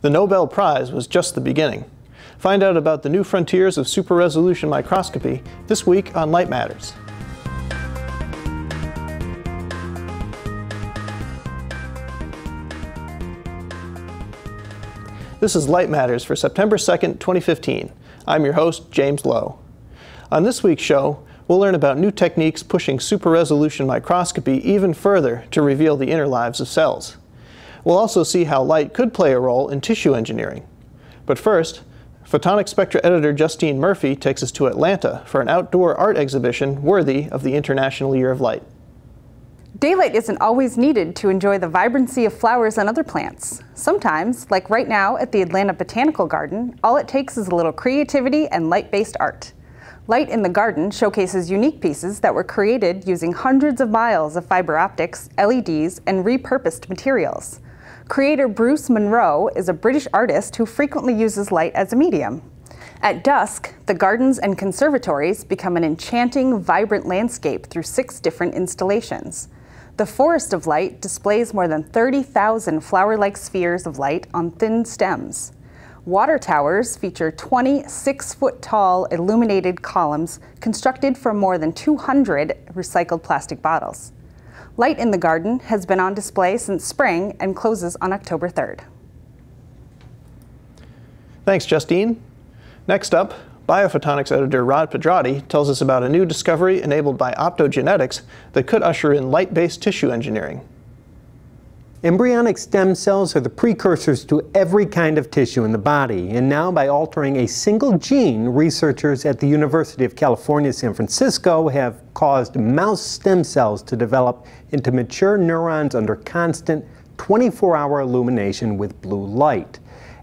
The Nobel Prize was just the beginning. Find out about the new frontiers of super-resolution microscopy this week on Light Matters. This is Light Matters for September 2nd, 2015. I'm your host, James Lowe. On this week's show, we'll learn about new techniques pushing super-resolution microscopy even further to reveal the inner lives of cells. We'll also see how light could play a role in tissue engineering. But first, photonic spectra editor Justine Murphy takes us to Atlanta for an outdoor art exhibition worthy of the International Year of Light. Daylight isn't always needed to enjoy the vibrancy of flowers and other plants. Sometimes, like right now at the Atlanta Botanical Garden, all it takes is a little creativity and light-based art. Light in the Garden showcases unique pieces that were created using hundreds of miles of fiber optics, LEDs, and repurposed materials. Creator Bruce Munro is a British artist who frequently uses light as a medium. At dusk, the gardens and conservatories become an enchanting, vibrant landscape through 6 different installations. The Forest of Light displays more than 30,000 flower-like spheres of light on thin stems. Water towers feature 20 6-foot-tall illuminated columns constructed from more than 200 recycled plastic bottles. Light in the Garden has been on display since spring and closes on October 3rd. Thanks, Justine. Next up, Biophotonics editor Rod Pedrotti tells us about a new discovery enabled by optogenetics that could usher in light-based tissue engineering. Embryonic stem cells are the precursors to every kind of tissue in the body, and now by altering a single gene, researchers at the University of California, San Francisco have caused mouse stem cells to develop into mature neurons under constant 24-hour illumination with blue light.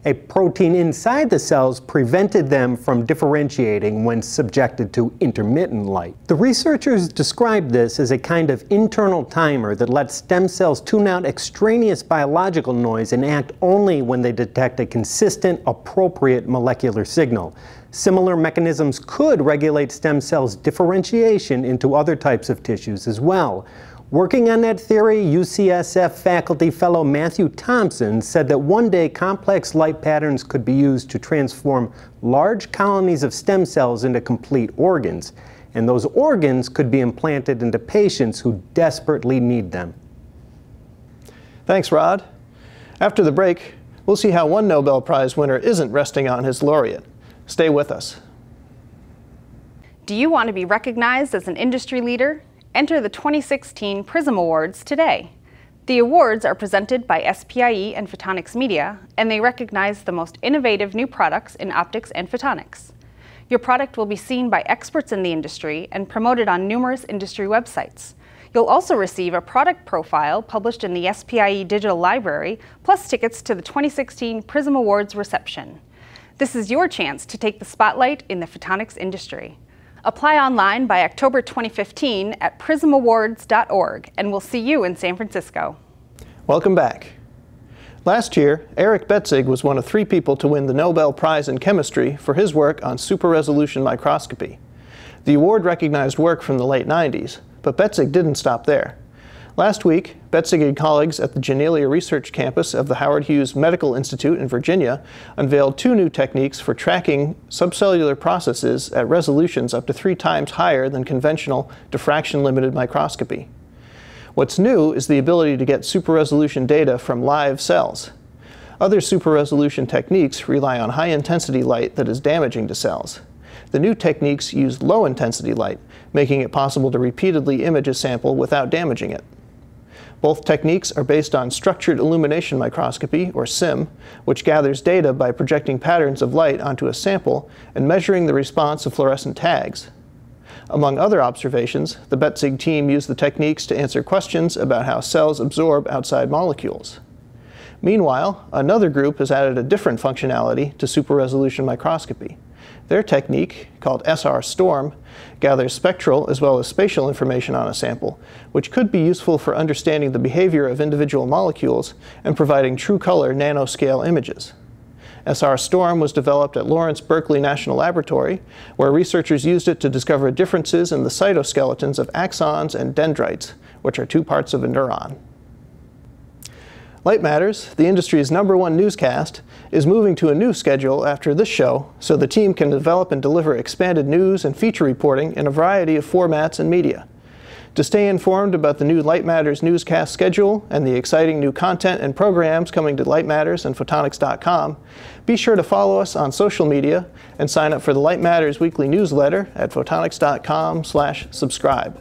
A protein inside the cells prevented them from differentiating when subjected to intermittent light. The researchers described this as a kind of internal timer that lets stem cells tune out extraneous biological noise and act only when they detect a consistent, appropriate molecular signal. Similar mechanisms could regulate stem cells' differentiation into other types of tissues as well. Working on that theory, UCSF faculty fellow Matthew Thompson said that one day complex light patterns could be used to transform large colonies of stem cells into complete organs, and those organs could be implanted into patients who desperately need them. Thanks, Rod. After the break, we'll see how one Nobel Prize winner isn't resting on his laureate. Stay with us. Do you want to be recognized as an industry leader? Enter the 2016 PRISM Awards today. The awards are presented by SPIE and Photonics Media, and they recognize the most innovative new products in optics and photonics. Your product will be seen by experts in the industry and promoted on numerous industry websites. You'll also receive a product profile published in the SPIE digital library, plus tickets to the 2016 PRISM Awards reception. This is your chance to take the spotlight in the photonics industry. Apply online by October 2015 at prismawards.org, and we'll see you in San Francisco. Welcome back. Last year, Eric Betzig was one of 3 people to win the Nobel Prize in Chemistry for his work on super-resolution microscopy. The award recognized work from the late 90s, but Betzig didn't stop there. Last week, Betzig and colleagues at the Janelia Research Campus of the Howard Hughes Medical Institute in Virginia unveiled 2 new techniques for tracking subcellular processes at resolutions up to 3 times higher than conventional diffraction-limited microscopy. What's new is the ability to get super-resolution data from live cells. Other super-resolution techniques rely on high-intensity light that is damaging to cells. The new techniques use low-intensity light, making it possible to repeatedly image a sample without damaging it. Both techniques are based on structured illumination microscopy, or SIM, which gathers data by projecting patterns of light onto a sample and measuring the response of fluorescent tags. Among other observations, the Betzig team used the techniques to answer questions about how cells absorb outside molecules. Meanwhile, another group has added a different functionality to super-resolution microscopy. Their technique, called SR-STORM, gathers spectral as well as spatial information on a sample, which could be useful for understanding the behavior of individual molecules and providing true-color nanoscale images. SR-STORM was developed at Lawrence Berkeley National Laboratory, where researchers used it to discover differences in the cytoskeletons of axons and dendrites, which are 2 parts of a neuron. Light Matters, the industry's #1 newscast, is moving to a new schedule after this show so the team can develop and deliver expanded news and feature reporting in a variety of formats and media. To stay informed about the new Light Matters newscast schedule and the exciting new content and programs coming to Light Matters and Photonics.com, be sure to follow us on social media and sign up for the Light Matters weekly newsletter at Photonics.com/subscribe.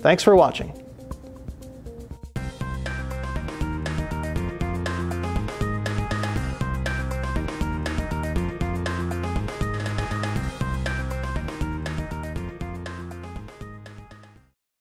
Thanks for watching.